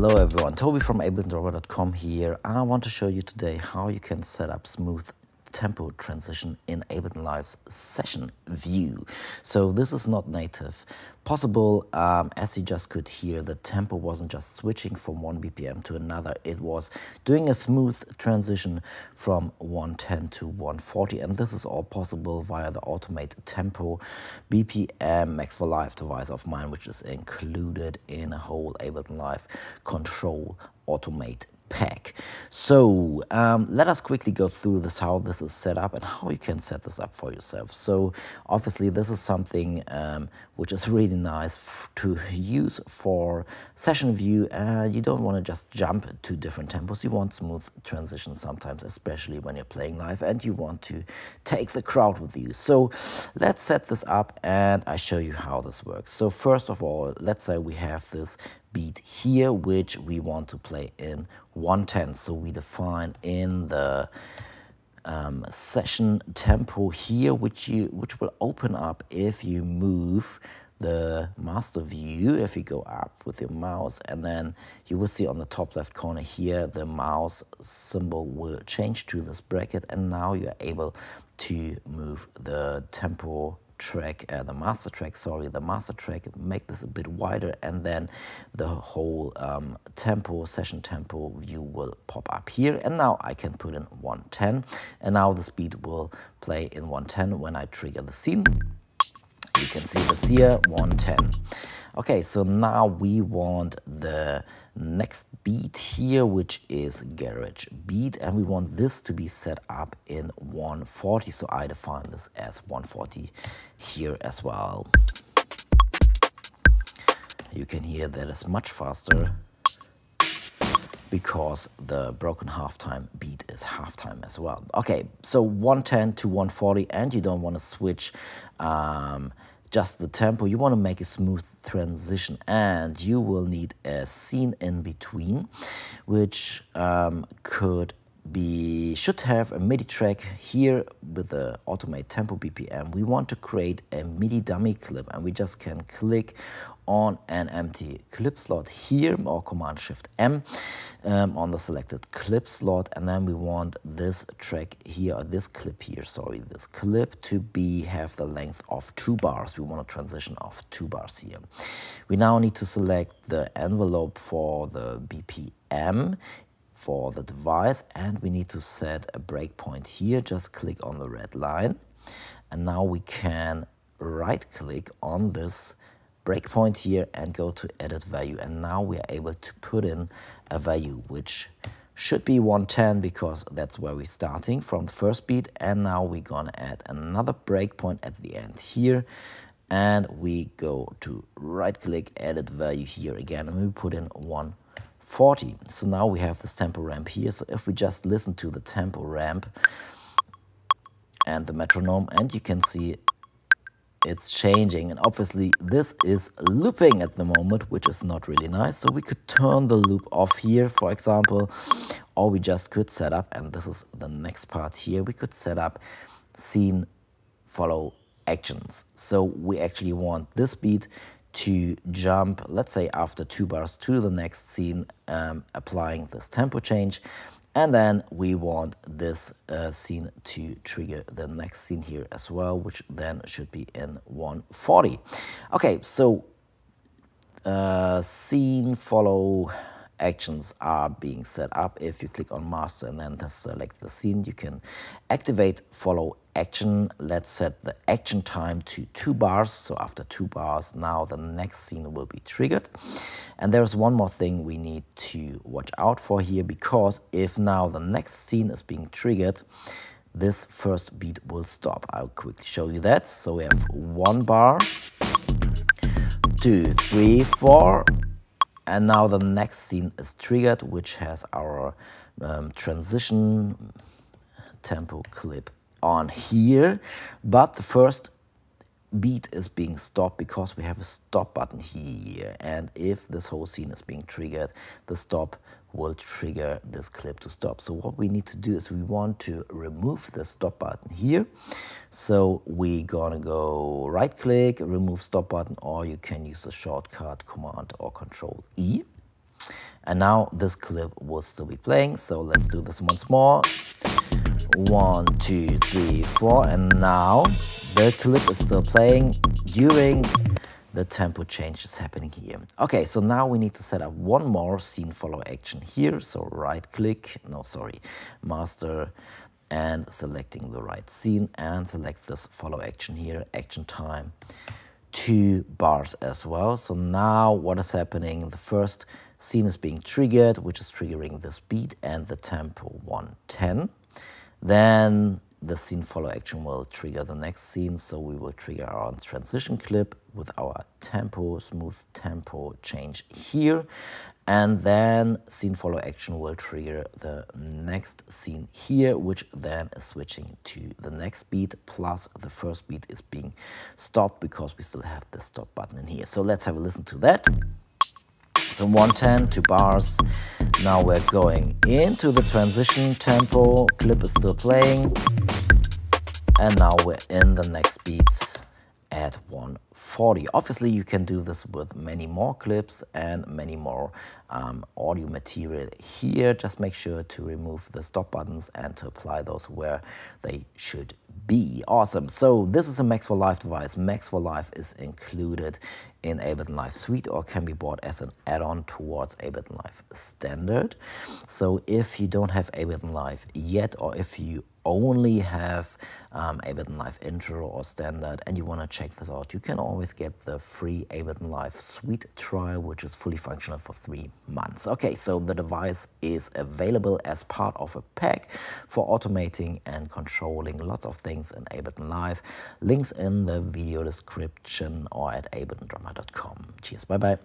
Hello everyone, Toby from abletondrummer.com here, and I want to show you today how you can set up smooth tempo transition in Ableton Live's Session View. So this is not native possible. As you just could hear, the tempo wasn't just switching from one BPM to another, it was doing a smooth transition from 110 to 140, and this is all possible via the Automate Tempo BPM Max for Live device of mine, which is included in a whole Ableton Live control automate pack. So let us quickly go through this, how this is set up and how you can set this up for yourself. So obviously this is something which is really nice to use for Session View. You don't want to just jump to different tempos, you want smooth transitions sometimes, especially when you're playing live and you want to take the crowd with you. So let's set this up and I show you how this works. So first of all, let's say we have this beat here which we want to play in 110, so we define in the session tempo here which will open up if you move the master view, if you go up with your mouse, and then you will see on the top left corner here the mouse symbol will change to this bracket, and now you're able to move the tempo track, the master track, make this a bit wider, and then the whole tempo, session tempo view will pop up here. And now I can put in 110, and now this beat will play in 110 when I trigger the scene. You can see this here, 110. Okay, so now we want the next beat here, which is garage beat, and we want this to be set up in 140, so I define this as 140 here as well. You can hear that is much faster because the broken halftime beat is halftime as well. Okay, so 110 to 140, and you don't want to switch just the tempo, you want to make a smooth transition, and you will need a scene in between, which should have a MIDI track here with the Automate Tempo BPM. We want to create a MIDI dummy clip, and we just can click on an empty clip slot here, or Command Shift M on the selected clip slot, and then we want this track here, or this clip here, sorry, this clip to have the length of 2 bars. We want a transition of 2 bars here. We now need to select the envelope for the BPM for the device, and we need to set a breakpoint here. Just click on the red line, and now we can right click on this breakpoint here and go to edit value, and now we are able to put in a value which should be 110 because that's where we're starting from the first beat, and now we're gonna add another breakpoint at the end here, and we go to right click, edit value here again, and we put in 140. So now we have this tempo ramp here, so if we just listen to the tempo ramp and the metronome, and you can see it's changing, and obviously this is looping at the moment, which is not really nice, so we could turn the loop off here, for example, or we just could set up, and this is the next part here, we could set up scene follow actions. So we actually want this beat to jump, let's say after 2 bars, to the next scene, applying this tempo change, and then we want this scene to trigger the next scene here as well, which then should be in 140. Okay, so scene follow actions are being set up. If you click on master and then select the scene, you can activate follow action. Let's set the action time to 2 bars, so after 2 bars now the next scene will be triggered. And there's one more thing we need to watch out for here, because if now the next scene is being triggered, this first beat will stop. I'll quickly show you that. So we have 1 bar, 2, 3, 4, and now the next scene is triggered, which has our transition tempo clip on here, but the first beat is being stopped because we have a stop button here, and if this whole scene is being triggered, the stop will trigger this clip to stop. So what we need to do is we want to remove the stop button here, so we're gonna go right click, remove stop button, or you can use the shortcut Command or Control E, And now this clip will still be playing, so let's do this once more. 1, 2, 3, 4, and now the clip is still playing during the tempo change is happening here. Okay, so now we need to set up one more scene follow action here. So right click, no, sorry, master, and selecting the right scene and select this follow action here, action time 2 bars as well. So now what is happening? The first scene is being triggered, which is triggering this beat and the tempo 110. Then the scene follow action will trigger the next scene, so we will trigger our transition clip with our tempo, smooth tempo change here, and then scene follow action will trigger the next scene here, which then is switching to the next beat, plus the first beat is being stopped because we still have the stop button in here. So let's have a listen to that. So 110, 2 bars. Now we're going into the transition tempo, clip is still playing, and now we're in the next beats at 140. Obviously you can do this with many more clips and many more audio material here. Just make sure to remove the stop buttons and to apply those where they should be. Awesome. So this is a Max for Live device. Max for Live is included in Ableton Live Suite or can be bought as an add-on towards Ableton Live Standard. So if you don't have Ableton Live yet, or if you only have Ableton Live Intro or Standard and you want to check this out, you can always get the free Ableton Live Suite trial, which is fully functional for 3 months. Okay, so the device is available as part of a pack for automating and controlling lots of things in Ableton Live. Links in the video description or at abletondrummer.com. Cheers, bye-bye.